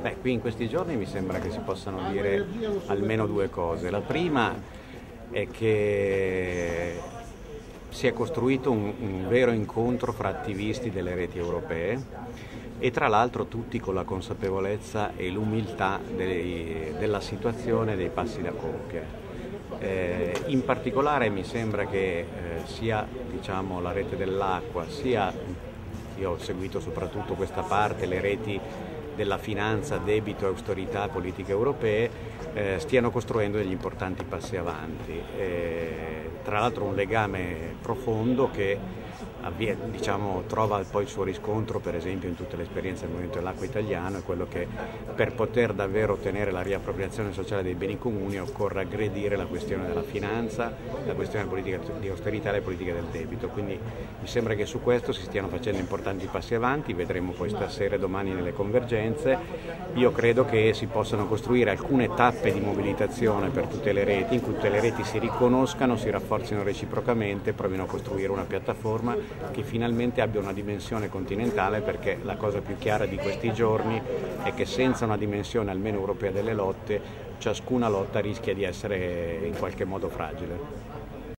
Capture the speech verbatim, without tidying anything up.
Beh, qui in questi giorni mi sembra che si possano dire almeno due cose. La prima è che si è costruito un, un vero incontro fra attivisti delle reti europee e tra l'altro tutti con la consapevolezza e l'umiltà dei, della situazione e dei passi da compiere. Eh, in particolare mi sembra che eh, sia diciamo, la rete dell'acqua, sia, io ho seguito soprattutto questa parte, le reti della finanza, debito, austerità, politiche europee, eh, stiano costruendo degli importanti passi avanti. Eh, tra l'altro un legame profondo che avvia, diciamo, trova poi il suo riscontro per esempio in tutta l'esperienza del Movimento dell'Acqua italiano, è quello che per poter davvero ottenere la riappropriazione sociale dei beni comuni occorre aggredire la questione della finanza, la questione della politica di austerità e la politica del debito. Quindi mi sembra che su questo si stiano facendo importanti passi avanti, vedremo poi stasera e domani nelle convergenze. Io credo che si possano costruire alcune tappe di mobilitazione per tutte le reti, in cui tutte le reti si riconoscano, si rafforzino reciprocamente e provino a costruire una piattaforma che finalmente abbia una dimensione continentale, perché la cosa più chiara di questi giorni è che senza una dimensione almeno europea delle lotte, ciascuna lotta rischia di essere in qualche modo fragile.